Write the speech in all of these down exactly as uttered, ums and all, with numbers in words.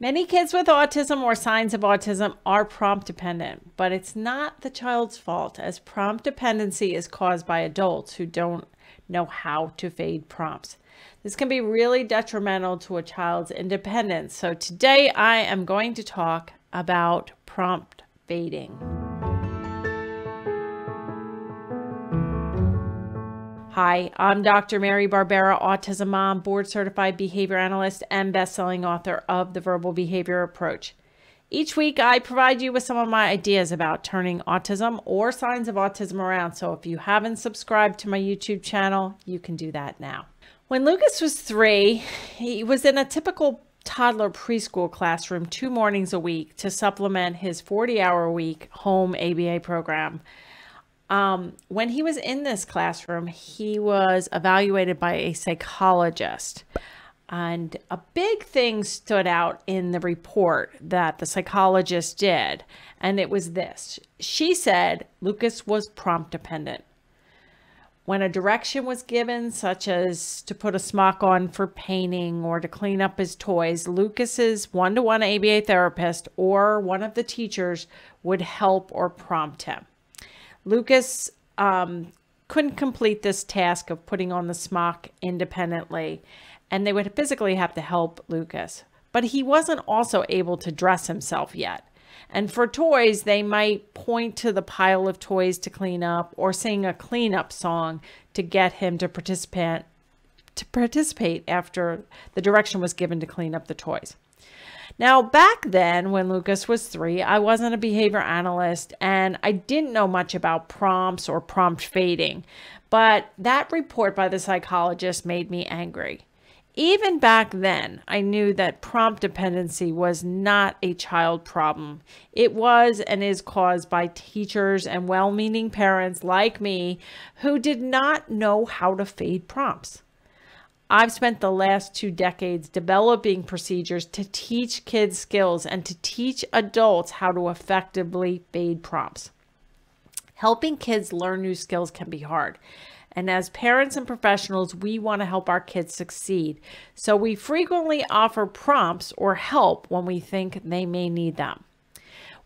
Many kids with autism or signs of autism are prompt dependent, but it's not the child's fault, as prompt dependency is caused by adults who don't know how to fade prompts. This can be really detrimental to a child's independence. So today I am going to talk about prompt fading. Hi, I'm Doctor Mary Barbera, autism mom, board certified behavior analyst, and best-selling author of The Verbal Behavior Approach. Each week, I provide you with some of my ideas about turning autism or signs of autism around. So if you haven't subscribed to my YouTube channel, you can do that now. When Lucas was three, he was in a typical toddler preschool classroom two mornings a week to supplement his forty-hour-a-week home A B A program. Um, when he was in this classroom, he was evaluated by a psychologist, and a big thing stood out in the report that the psychologist did, and it was this. She said Lucas was prompt dependent. When a direction was given, such as to put a smock on for painting or to clean up his toys, Lucas's one-to-one A B A therapist or one of the teachers would help or prompt him. Lucas um, couldn't complete this task of putting on the smock independently, and they would physically have to help Lucas. But he wasn't also able to dress himself yet. And for toys, they might point to the pile of toys to clean up or sing a cleanup song to get him to participate, to participate after the direction was given to clean up the toys. Now, back then, when Lucas was three, I wasn't a behavior analyst, and I didn't know much about prompts or prompt fading, but that report by the psychologist made me angry. Even back then, I knew that prompt dependency was not a child problem. It was and is caused by teachers and well-meaning parents like me who did not know how to fade prompts. I've spent the last two decades developing procedures to teach kids skills and to teach adults how to effectively fade prompts. Helping kids learn new skills can be hard. And as parents and professionals, we want to help our kids succeed. So we frequently offer prompts or help when we think they may need them.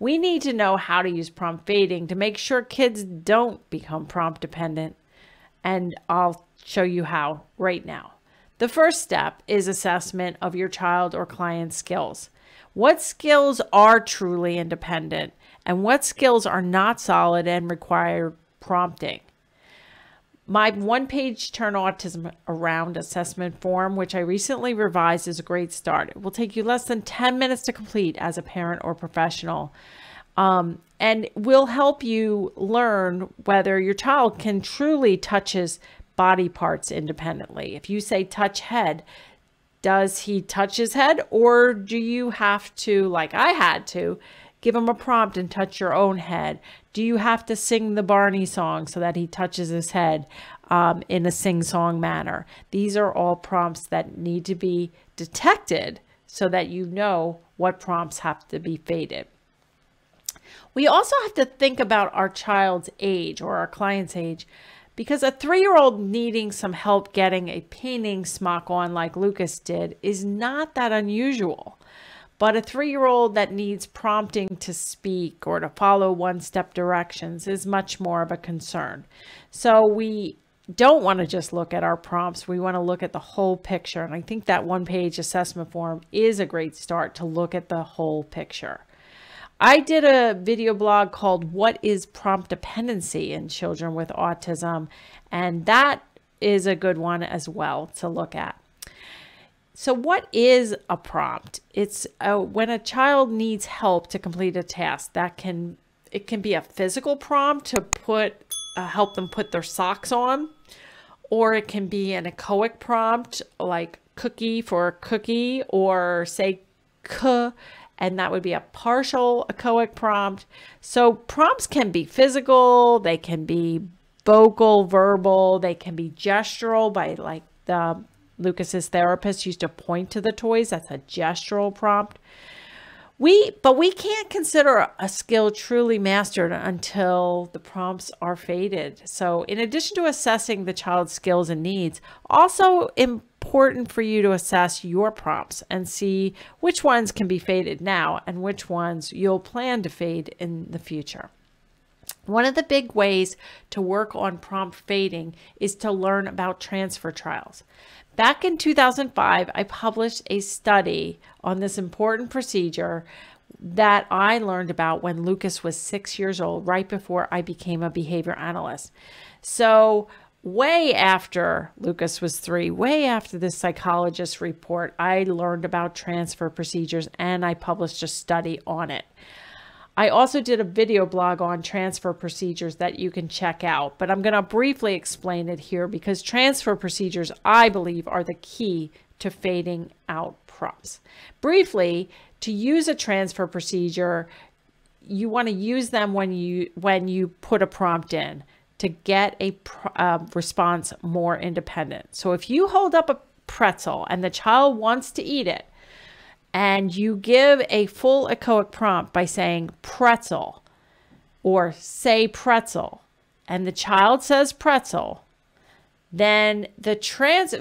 We need to know how to use prompt fading to make sure kids don't become prompt dependent. And I'll show you how right now. The first step is assessment of your child or client's skills. What skills are truly independent and what skills are not solid and require prompting? My one-page Turn Autism Around assessment form, which I recently revised, is a great start. It will take you less than ten minutes to complete as a parent or professional, um, and will help you learn whether your child can truly touches body parts independently. If you say touch head, does he touch his head, or do you have to, like I had to, give him a prompt and touch your own head? Do you have to sing the Barney song so that he touches his head um, in a sing-song manner? These are all prompts that need to be detected so that you know what prompts have to be faded. We also have to think about our child's age or our client's age, because a three-year-old needing some help getting a painting smock on like Lucas did is not that unusual. But a three-year-old that needs prompting to speak or to follow one-step directions is much more of a concern. So we don't want to just look at our prompts. We want to look at the whole picture. And I think that one-page assessment form is a great start to look at the whole picture. I did a video blog called What is Prompt Dependency in Children with Autism? And that is a good one as well to look at. So what is a prompt? It's a, when a child needs help to complete a task. That can, it can be a physical prompt to put, uh, help them put their socks on, or it can be an echoic prompt like cookie for cookie, or say k, and that would be a partial echoic prompt. So prompts can be physical, they can be vocal, verbal, they can be gestural by like the Lucas's therapist used to point to the toys. That's a gestural prompt. We, but we can't consider a skill truly mastered until the prompts are faded. So in addition to assessing the child's skills and needs, also in, important for you to assess your prompts and see which ones can be faded now and which ones you'll plan to fade in the future. One of the big ways to work on prompt fading is to learn about transfer trials. Back in two thousand five, I published a study on this important procedure that I learned about when Lucas was six years old, right before I became a behavior analyst. So way after Lucas was three, way after this psychologist report, I learned about transfer procedures and I published a study on it. I also did a video blog on transfer procedures that you can check out, but I'm going to briefly explain it here because transfer procedures, I believe, are the key to fading out prompts. Briefly, to use a transfer procedure, you want to use them when you when you put a prompt in to get a pr uh, response more independent. So if you hold up a pretzel and the child wants to eat it, and you give a full echoic prompt by saying pretzel or say pretzel, and the child says pretzel, then the trans,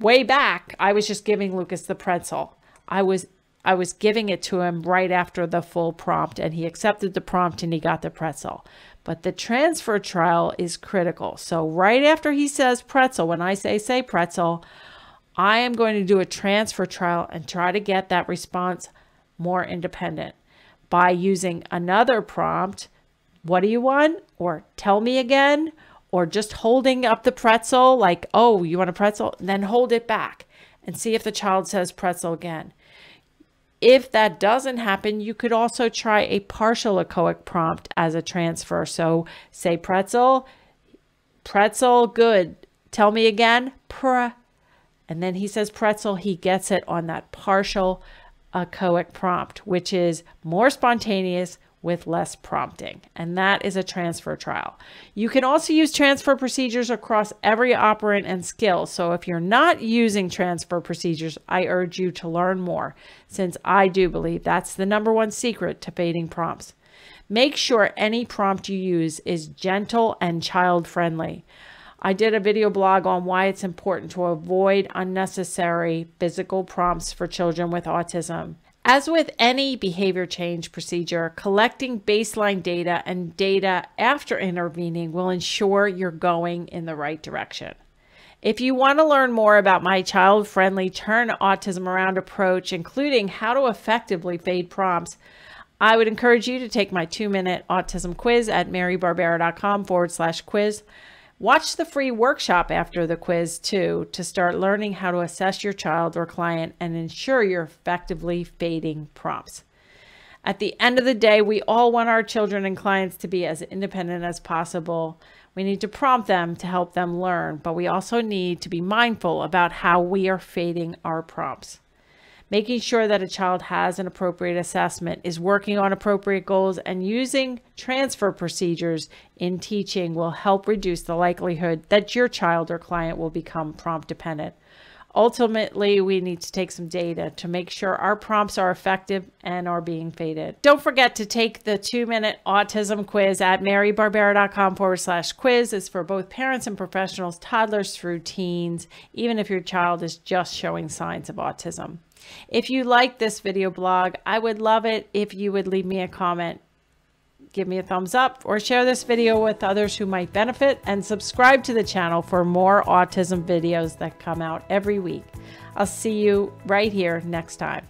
way back, I was just giving Lucas the pretzel. I was, I was giving it to him right after the full prompt, and he accepted the prompt and he got the pretzel. But the transfer trial is critical. So right after he says pretzel, when I say say pretzel, I am going to do a transfer trial and try to get that response more independent by using another prompt. What do you want? Or tell me again, or just holding up the pretzel like, oh, you want a pretzel? And then hold it back and see if the child says pretzel again. If that doesn't happen, you could also try a partial echoic prompt as a transfer. So say pretzel, pretzel, good. Tell me again, pretzel. And then he says pretzel, he gets it on that partial echoic prompt, which is more spontaneous with less prompting. And that is a transfer trial. You can also use transfer procedures across every operant and skill. So if you're not using transfer procedures, I urge you to learn more, since I do believe that's the number one secret to fading prompts. Make sure any prompt you use is gentle and child-friendly. I did a video blog on why it's important to avoid unnecessary physical prompts for children with autism. As with any behavior change procedure, collecting baseline data and data after intervening will ensure you're going in the right direction. If you want to learn more about my child-friendly Turn Autism Around approach, including how to effectively fade prompts, I would encourage you to take my two-minute autism quiz at marybarbera.com forward slash quiz. Watch the free workshop after the quiz too to start learning how to assess your child or client and ensure you're effectively fading prompts. At the end of the day, we all want our children and clients to be as independent as possible. We need to prompt them to help them learn, but we also need to be mindful about how we are fading our prompts. Making sure that a child has an appropriate assessment, is working on appropriate goals, and using transfer procedures in teaching will help reduce the likelihood that your child or client will become prompt dependent. Ultimately, we need to take some data to make sure our prompts are effective and are being faded. Don't forget to take the two-minute autism quiz at marybarbera.com forward slash quiz. It's for both parents and professionals, toddlers through teens, even if your child is just showing signs of autism. If you like this video blog, I would love it if you would leave me a comment, give me a thumbs up, or share this video with others who might benefit, and subscribe to the channel for more autism videos that come out every week. I'll see you right here next time.